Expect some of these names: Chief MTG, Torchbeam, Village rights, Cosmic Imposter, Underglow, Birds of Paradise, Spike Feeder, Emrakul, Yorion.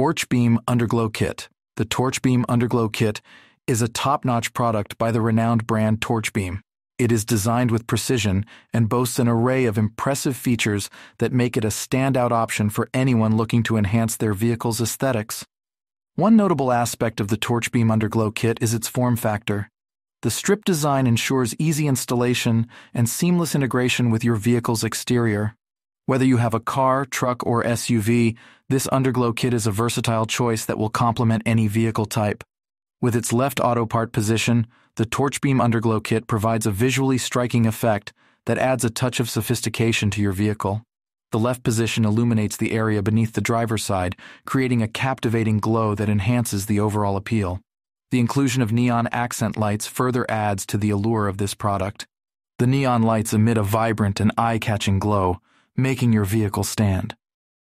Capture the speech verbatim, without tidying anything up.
Torchbeam Underglow Kit. The Torchbeam Underglow Kit is a top-notch product by the renowned brand Torchbeam. It is designed with precision and boasts an array of impressive features that make it a standout option for anyone looking to enhance their vehicle's aesthetics. One notable aspect of the Torchbeam Underglow Kit is its form factor. The stripped design ensures easy installation and seamless integration with your vehicle's exterior. Whether you have a car, truck, or S U V, this underglow kit is a versatile choice that will complement any vehicle type. With its left auto part position, the Torchbeam Underglow Kit provides a visually striking effect that adds a touch of sophistication to your vehicle. The left position illuminates the area beneath the driver's side, creating a captivating glow that enhances the overall appeal. The inclusion of neon accent lights further adds to the allure of this product. The neon lights emit a vibrant and eye-catching glow, making your vehicle stand